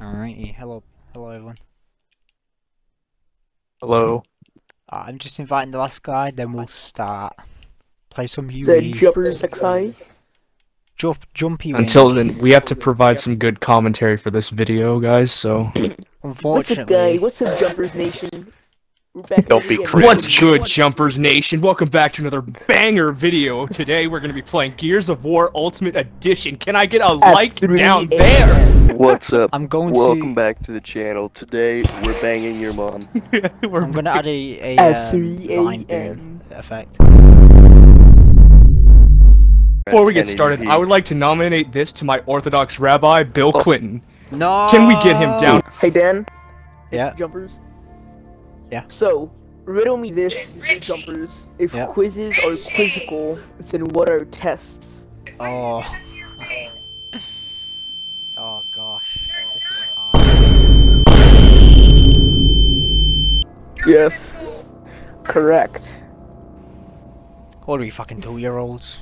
Alrighty, hello everyone. Hello. I'm just inviting the last guy, then we'll start. Play some UE. The Jumpers XI? Jumpy. Until then, we have to provide some good commentary for this video, guys, so... Unfortunately... What's up, Jumpers Nation? Don't be cringe. What's good, Jumpers Nation? Welcome back to another banger video. Today, we're gonna be playing Gears of War Ultimate Edition. Can I get a like down there? What's up? Welcome back to the channel. Today, we're banging your mom. I'm gonna add a effect. Before we get started, I would like to nominate this to my Orthodox Rabbi, Bill Clinton. No! Can we get him down? Hey, Dan? Yeah? Jumpers? Yeah. So, riddle me this, Jumpers. If quizzes are quizzical, then what are tests? Oh. Oh gosh. This is hard. Yes. Correct. What are we fucking 2-year-olds?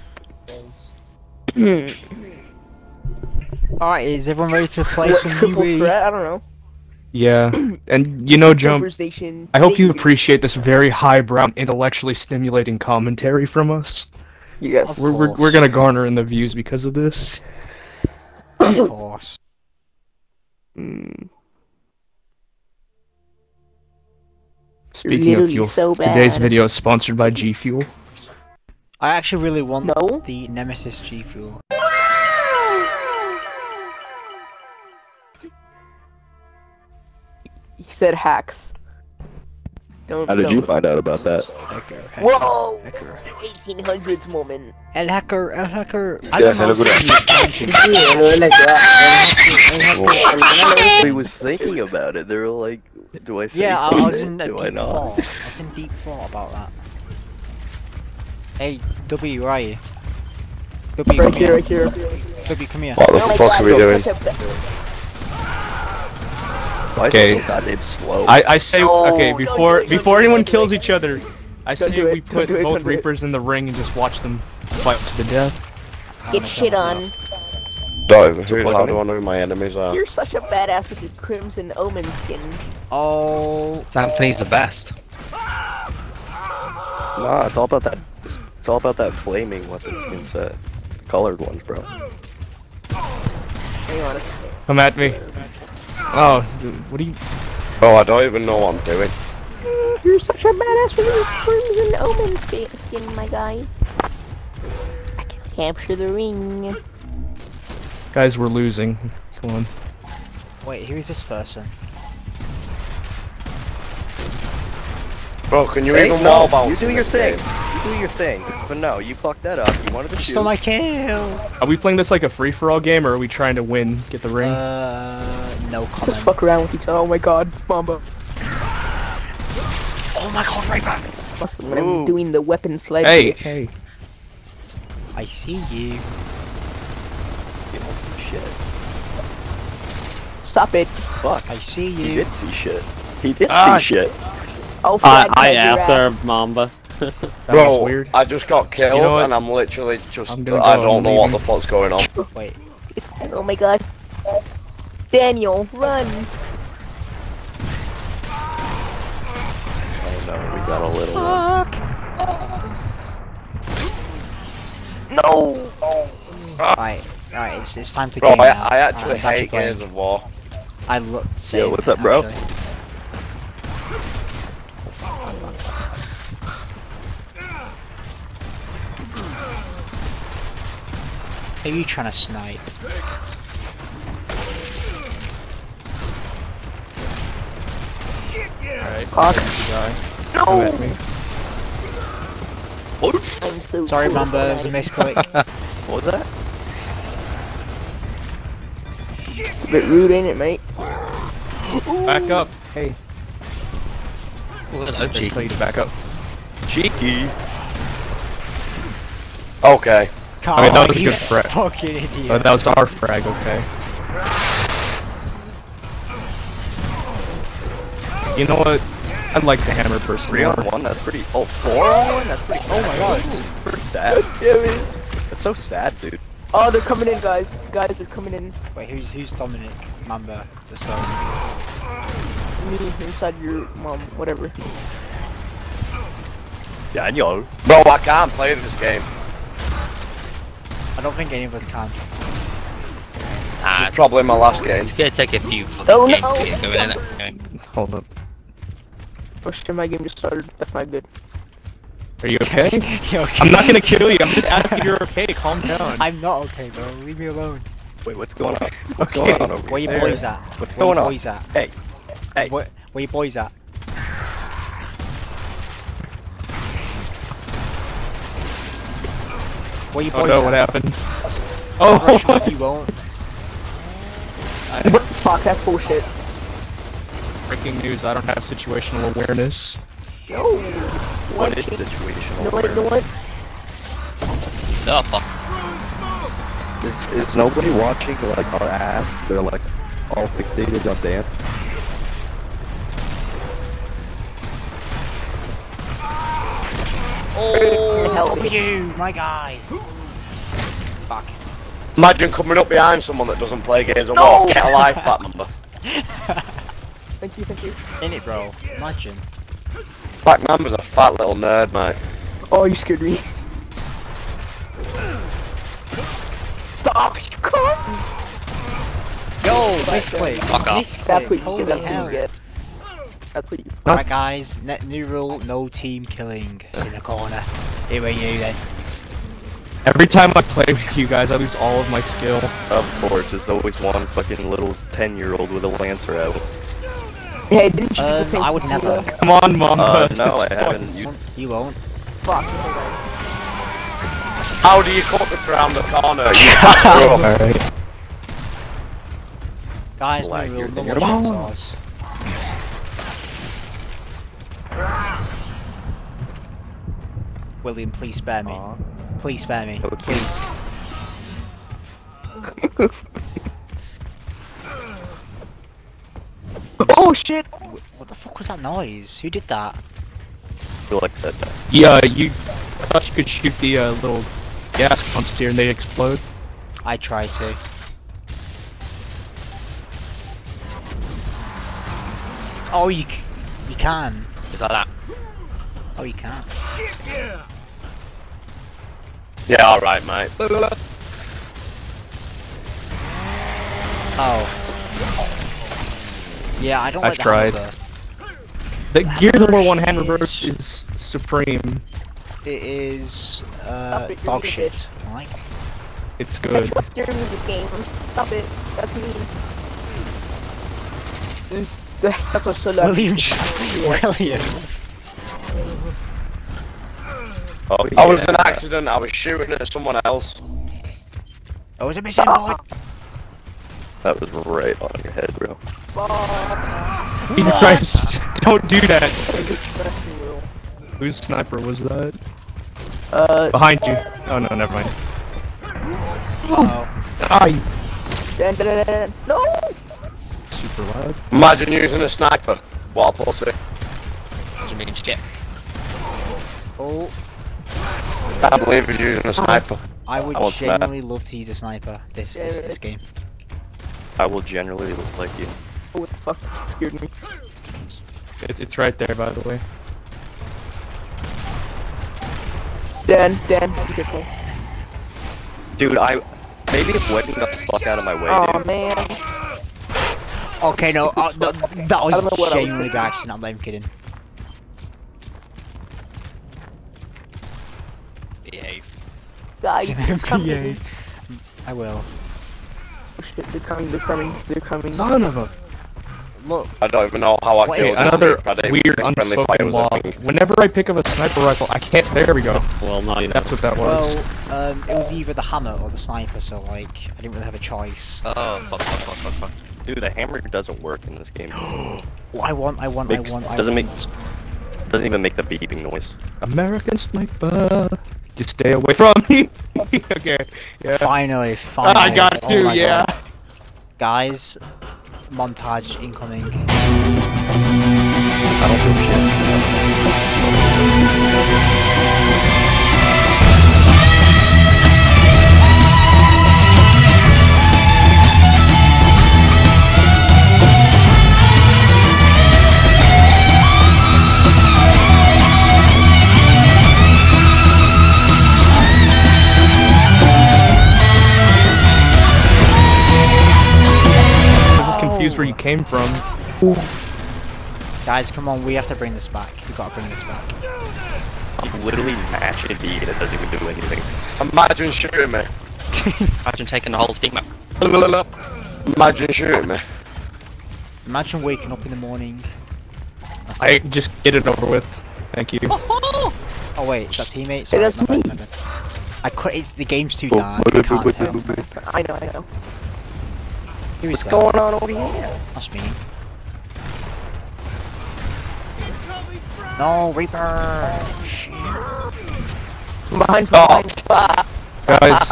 Alright, is everyone ready to play some UE? I don't know. Yeah, and you know, I hope you appreciate this very highbrow, intellectually stimulating commentary from us. Yes, we're gonna garner in the views because of this. Of course. Speaking of fuel, today's video is sponsored by G Fuel. I actually really want the Nemesis G Fuel. He said hacks. How did you find out about that? Hacker. Whoa! Hacker. 1800s moment. El hacker. I was thinking about it. They were like, do I say something? Yeah, I was in deep thought about that. Hey, W, where are you? W, right here, W, come here. What the fuck are we doing? Okay. I say okay before anyone kills each other. I say we put both Reapers in the ring and just watch them fight to the death. Get shit on. How do I know who my enemies are? You're such a badass with your crimson omen skin. Oh, that thing's the best. Nah, it's all about that. It's all about that flaming weapon skin set, the colored ones, bro. Hang on. Come at me. Oh, dude, what are you? Oh, I don't even know what I'm doing. You're such a badass with your crimson omen skin, my guy. I can capture the ring. Guys, we're losing. Come on. Wait, who is this person? Bro, can you even wallbounce? You do your thing. You do your thing. But no, you fucked that up. You wanted to shoot. Stole my kill. Are we playing this like a free-for-all game, or are we trying to win, get the ring? No comment. Just fuck around with each other. Oh my god, Mamba. Oh my god, right back. I'm doing the weapon slide. Hey, hey. I see you. You don't see shit. Stop it. Fuck. I see you. He did see shit. He did see shit. Oh, I after Mamba. Bro, weird. I just got killed, you know, and I'm literally just. I don't know what the fuck's going on. Wait. Oh my god. Daniel, run! Oh no, we got a little one. No! Alright, it's time to game now. I actually hate Gears of War. I look sick. Yo, what's up, bro? Are you trying to snipe? Alright, I'm so sorry, Mamba, it was a misclick. What was that? It's a bit rude, ain't it, mate? Back up, hey. Hello, cheeky. Back up. Cheeky. Okay. God, I mean, that was a good frag. Fucking idiot. Oh, that was our frag, okay. You know what? I like the hammer person. 3-on-1, that's pretty. Oh, 4-on-1, that's pretty. Oh my god. That's so sad, dude. Oh, they're coming in, guys. Guys are coming in. Wait, who's Dominic Mamba? This guy. Me inside your mom, whatever. Daniel. Bro, I can't play in this game. I don't think any of us can. This is probably my last game. It's gonna take a few fucking games to get going, isn't it? Hold up. First time my game just started. That's not good. Are you okay? You okay? I'm not gonna kill you. I'm just asking if you're okay. Calm down. I'm not okay, bro. Leave me alone. Wait, what's going on? What's going on over here? Where you boys at? What's going on? Where you boys at? Hey, hey. Where you boys at? Where you boys at? Oh no, what happened? Oh, what? You won't. Fuck, that's bullshit. Breaking news, I don't have situational awareness. Yo, what is situational awareness? No, wait, no, what? Is nobody watching, like, our ass? They're, like, all fixated on Dan. Oh, help you, my guy. Fuck. Imagine coming up behind someone that doesn't play games and walk, get a life back, member. Thank you. In it, bro. Imagine. Black Man was a fat little nerd, mate. Oh, you scared me. Stop, you cunt! Yo, misclick. Fuck off. That's what you get. That's what you get. Alright, guys. Net new rule, no team killing. It's in the corner. Here we go, then. Every time I play with you guys, I lose all of my skill. Of course, there's always one fucking little 10-year-old with a lancer out. Hey, didn't you do the same I would never. Look? Come on, Mamba. No, I haven't. You won't. Fuck. How do you focus around the corner? Alright. Guys, like we will no more chainsaws. William, please spare me. Please spare me. Please. Oh shit! What the fuck was that noise? Who did that? Yeah, you thought you could shoot the little gas pumps here and they explode. I try to. Oh, you can. Is that that? Oh, you can. Shit, yeah. Yeah, all right, mate. Oh. Yeah, I don't like that. The Gears of War one-hand reverse is supreme. It is, dog shit. Like. It's good. What's your music game? Stop it. That's me. That's what's so loud. William just... William. Oh, yeah. I was in an accident. I was shooting at someone else. I was a missing boy. That was right on your head, bro. Jesus Christ, don't do that! Whose sniper was that? Behind you. Oh no, never mind. Oh. No! Super loud. Imagine using a sniper. Wall pulsing. Jamaican shit. Oh. I believe he's using a sniper. I would genuinely love to use a sniper this game. I will generally look like you. Oh, what the fuck? It scared me. It's right there, by the way. Dan, be careful. Dude, maybe it's wetting the fuck out of my way, dude. Oh man. Okay, no, that was genuinely by accident. I'm not even kidding. Behave. Behave. I will. Oh shit, they're coming. Son of a... Look. I don't even know how I killed another weird unspoken law. Whenever I pick up a sniper rifle, I can't... There we go. Well, no, that's what that was. Well, it was either the hammer or the sniper, so, like, I didn't really have a choice. Oh, fuck. Dude, the hammer doesn't work in this game. Doesn't even make the beeping noise. American sniper! Just stay away from me! Okay, yeah. Finally. I got it too, yeah. God. Guys, montage incoming. I don't do shit. confused where you came from. Guys, come on, we have to bring this back. We gotta bring this back. I'm literally mashing B and it doesn't even do anything. Imagine shooting me. Imagine taking the whole team up. Imagine shooting me. Imagine waking up in the morning. I just get it over with. Thank you. Oh wait, it's our teammates. Hey, that's me. I quit. It's the game's too dark. I can't tell. I know. I know. What's going on over here? That's me. No, Reaper! Shit. Mine's oh. Mine. Guys.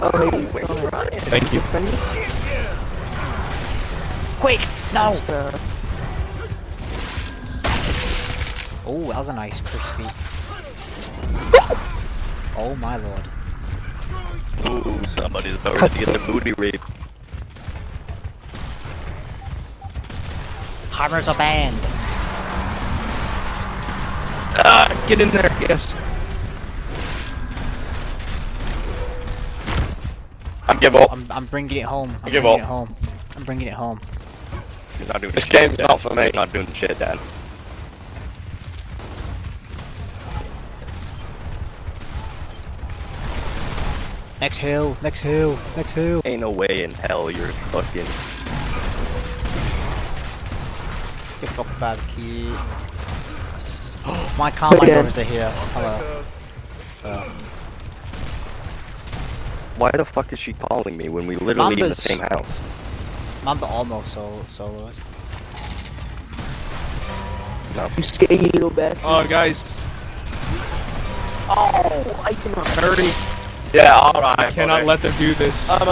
Oh, wait. Thank you. Quick! No! Oh, that was a nice crispy. Oh my lord. Ooh, somebody's about to get the booty rape. Hammers are banned. Get in there, yes. I give up. I'm bringing it home. I give up. I'm bringing it home. He's not doing this game's shit, not for me. He's not doing shit, Dad. Next hill, next hill, next hill. Ain't no way in hell you're fucking. Get fucked by the key. My car, my brothers are here. Hello. Why the fuck is she calling me when we literally in the same house? Mamba almost soloed. No. You scared you little bit. Oh, guys. Oh, I cannot. 30. Yeah, alright. I cannot let them do this. I'm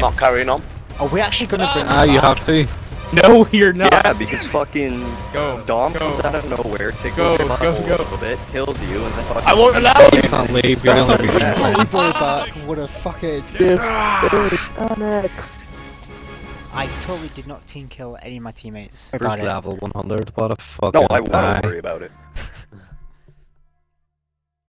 not carrying on. Are we actually gonna bring this back? You have to. No, you're not. Yeah, because fucking Dom comes out of nowhere, tickles him up a little bit, kills you, and then fucking. I won't allow you. Can't leave. You're not leaving. What a fucking annex. I totally did not team kill any of my teammates. First level 100. What a fucking. No, I won't worry about it.